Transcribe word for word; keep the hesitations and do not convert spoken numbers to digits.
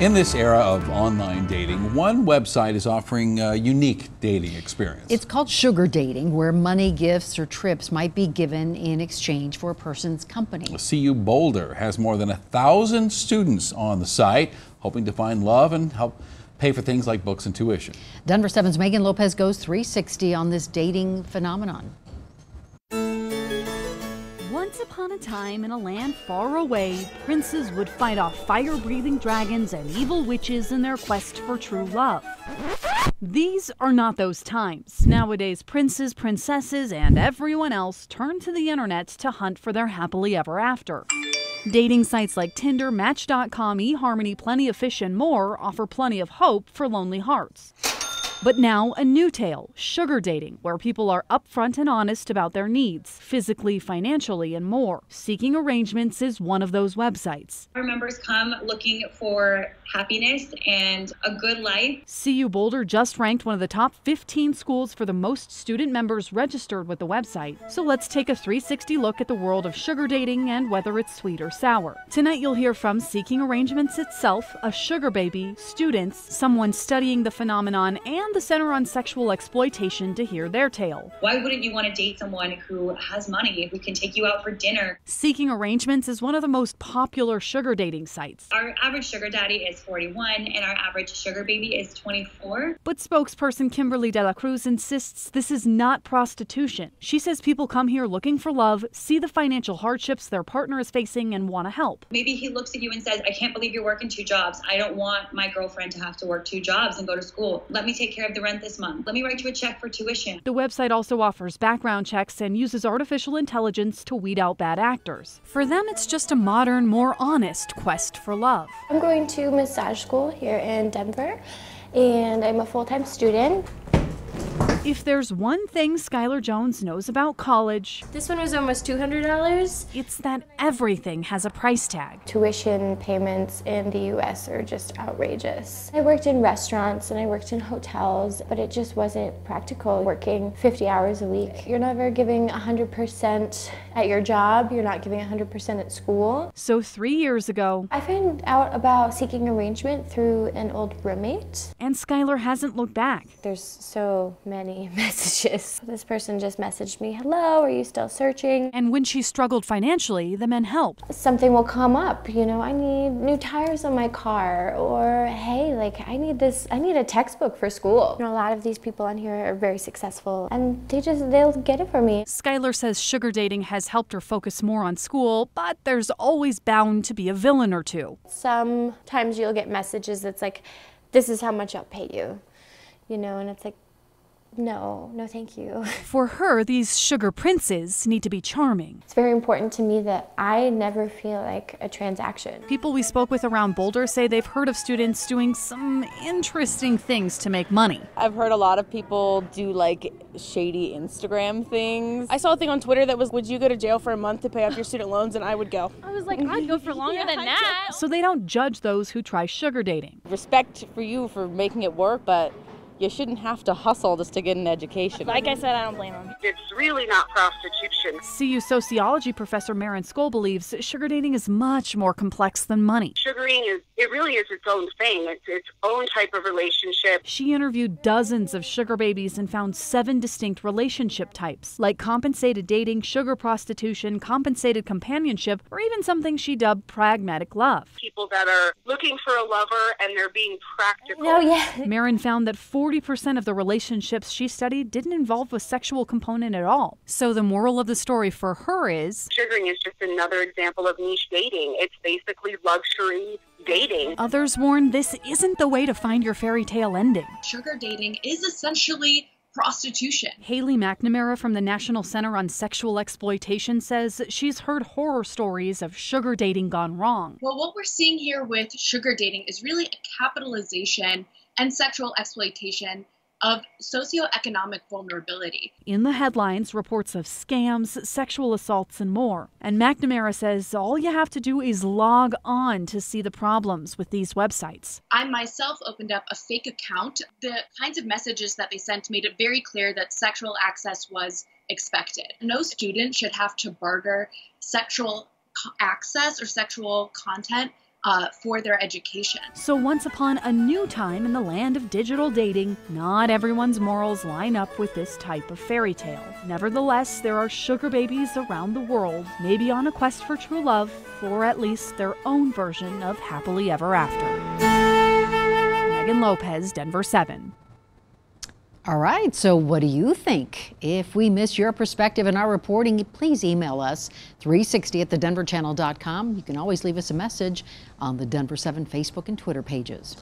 In this era of online dating, one website is offering a unique dating experience. It's called sugar dating, where money, gifts, or trips might be given in exchange for a person's company. C U Boulder has more than a thousand students on the site, hoping to find love and help pay for things like books and tuition. Denver seven's Megan Lopez goes three sixty on this dating phenomenon. Once upon a time, in a land far away, princes would fight off fire-breathing dragons and evil witches in their quest for true love. These are not those times. Nowadays, princes, princesses, and everyone else turn to the internet to hunt for their happily ever after. Dating sites like Tinder, Match dot com, eHarmony, Plenty of Fish, and more offer plenty of hope for lonely hearts. But now a new tale, sugar dating, where people are upfront and honest about their needs, physically, financially, and more. Seeking Arrangements is one of those websites. Our members come looking for happiness and a good life. C U Boulder just ranked one of the top fifteen schools for the most student members registered with the website. So let's take a three sixty look at the world of sugar dating and whether it's sweet or sour. Tonight you'll hear from Seeking Arrangements itself, a sugar baby, students, someone studying the phenomenon, and the Center on Sexual Exploitation to hear their tale. Why wouldn't you want to date someone who has money, who can take you out for dinner? Seeking Arrangements is one of the most popular sugar dating sites. Our average sugar daddy is forty-one and our average sugar baby is twenty-four. But spokesperson Kimberly Dela Cruz insists this is not prostitution. She says people come here looking for love, see the financial hardships their partner is facing, and want to help. Maybe he looks at you and says, I can't believe you're working two jobs. I don't want my girlfriend to have to work two jobs and go to school. Let me take care of the rent this month. Let me write you a check for tuition. The website also offers background checks and uses artificial intelligence to weed out bad actors. For them, it's just a modern, more honest quest for love. I'm going to massage school here in Denver, and I'm a full-time student. If there's one thing Skylar Jones knows about college, this one was almost two hundred dollars. It's that everything has a price tag. Tuition payments in the U S are just outrageous. I worked in restaurants and I worked in hotels, but it just wasn't practical working fifty hours a week. You're never giving one hundred percent at your job. You're not giving one hundred percent at school. So three years ago, I found out about Seeking Arrangement through an old roommate. And Skylar hasn't looked back. There's so many messages. This person just messaged me, hello, are you still searching? And when she struggled financially, the men helped. Something will come up, you know, I need new tires on my car, or hey, like I need this, I need a textbook for school. You know, a lot of these people on here are very successful and they just, they'll get it for me. Skylar says sugar dating has helped her focus more on school, but there's always bound to be a villain or two. Sometimes you'll get messages that's like, this is how much I'll pay you, you know, and it's like, no, no thank you. For her, these sugar princes need to be charming. It's very important to me that I never feel like a transaction. People we spoke with around Boulder say they've heard of students doing some interesting things to make money. I've heard a lot of people do like shady Instagram things. I saw a thing on Twitter that was, would you go to jail for a month to pay off your student loans? And I would go. I was like, I'd go for longer yeah, than that. So they don't judge those who try sugar dating. Respect for you for making it work, but you shouldn't have to hustle just to get an education. Like I said, I don't blame them. It's really not prostitution. C U sociology professor Maren Scull believes sugar dating is much more complex than money. Sugaring is, it really is its own thing. It's its own type of relationship. She interviewed dozens of sugar babies and found seven distinct relationship types, like compensated dating, sugar prostitution, compensated companionship, or even something she dubbed pragmatic love. People that are looking for a lover and they're being practical. Oh, yeah. Maren found that four forty percent of the relationships she studied didn't involve a sexual component at all. So the moral of the story for her is, sugaring is just another example of niche dating. It's basically luxury dating. Others warn this isn't the way to find your fairy tale ending. Sugar dating is essentially prostitution. Hailey McNamara from the National Center on Sexual Exploitation says she's heard horror stories of sugar dating gone wrong. Well, what we're seeing here with sugar dating is really a capitalization and sexual exploitation of socioeconomic vulnerability. In the headlines, reports of scams, sexual assaults, and more. And McNamara says all you have to do is log on to see the problems with these websites. I myself opened up a fake account. The kinds of messages that they sent made it very clear that sexual access was expected. No student should have to barter sexual access or sexual content Uh, for their education. So once upon a new time in the land of digital dating, not everyone's morals line up with this type of fairy tale. Nevertheless, there are sugar babies around the world, maybe on a quest for true love, or at least their own version of happily ever after. Megan Lopez, Denver seven. All right, so what do you think? If we miss your perspective in our reporting, please email us three sixty at the denver channel dot com. You can always leave us a message on the Denver seven Facebook and Twitter pages.